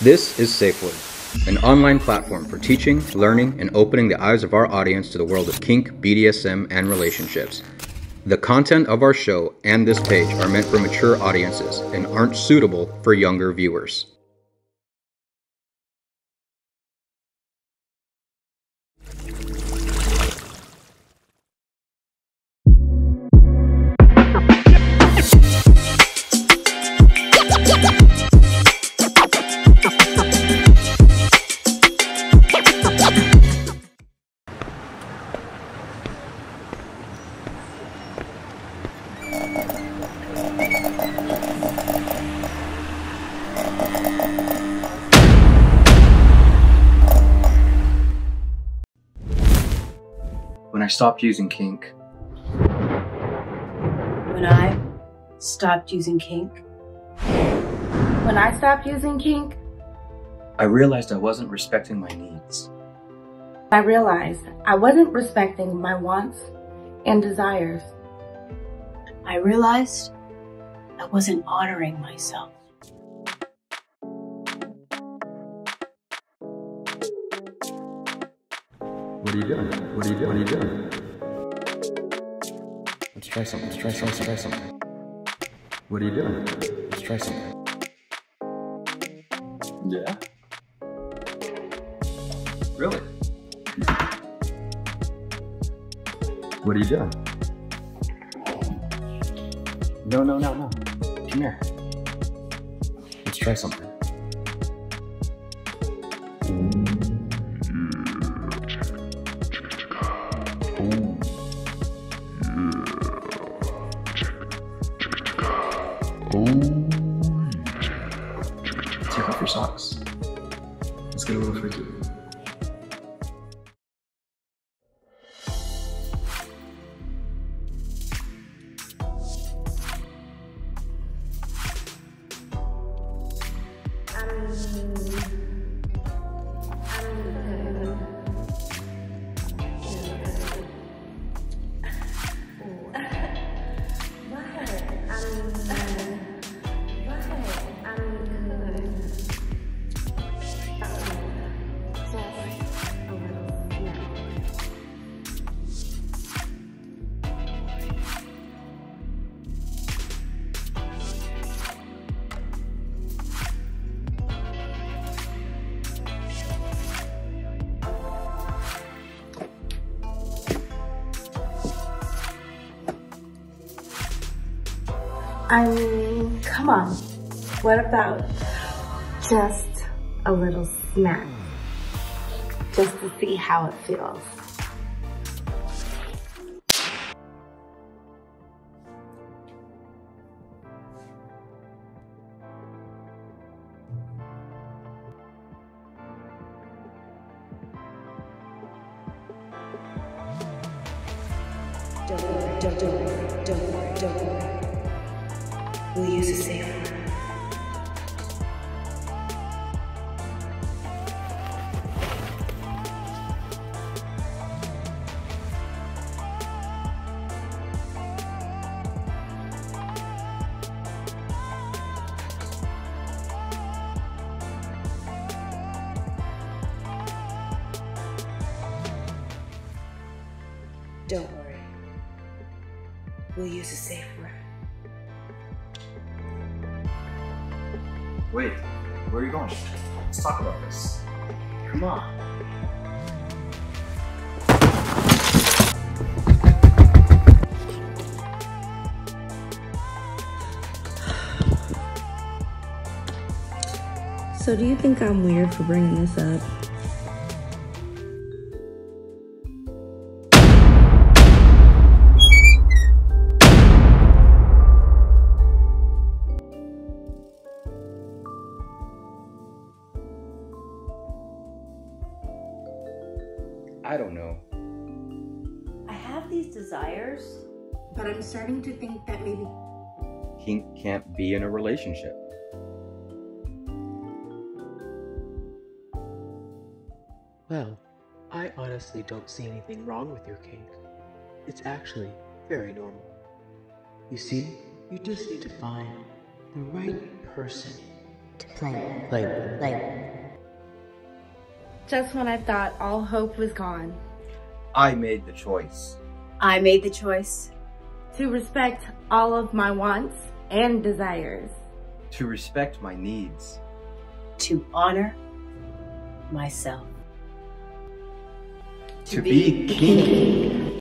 This is SafeWord, an online platform for teaching, learning, and opening the eyes of our audience to the world of kink, BDSM, and relationships. The content of our show and this page are meant for mature audiences and aren't suitable for younger viewers. When I stopped using kink. When I stopped using kink. When I stopped using kink. I realized I wasn't respecting my needs. I realized I wasn't respecting my wants and desires. I realized I wasn't honoring myself. What are you doing? What are you doing? What are you doing? Let's try something. Let's try something. Let's try something. What are you doing? Let's try something. Yeah? Really? What are you doing? No, no, no, no. Come here. Let's try something. Take off your socks. Let's get a little freaky. I mean, come on, what about just a little smack, just to see how it feels? Don't worry. We'll use a safe word. Don't worry. We'll use a safe word. Wait, where are you going? Let's talk about this. Come on. So do you think I'm weird for bringing this up? I don't know. I have these desires, but I'm starting to think that maybe kink can't be in a relationship. Well, I honestly don't see anything wrong with your kink. It's actually very normal. You see, you just need to find the right person Play. Just when I thought all hope was gone, I made the choice. To respect all of my wants and desires. To respect my needs. To honor myself. To be king.